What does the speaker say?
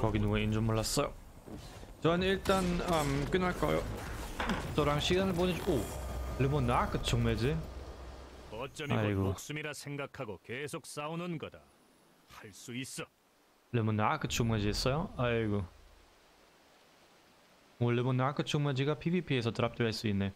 거기 누구인 줄 몰랐어요. 전 일단 끊을까요? 저랑 시간을 보내주고 르모나크 총매지. 어쩜 이건 목숨이라 생각하고 계속 싸우는 거다. 할 수 있어. 르모나크 총매지 있어요? 아이고. 오, 르모나크 총매지가 PVP에서 드랍될 수 있네.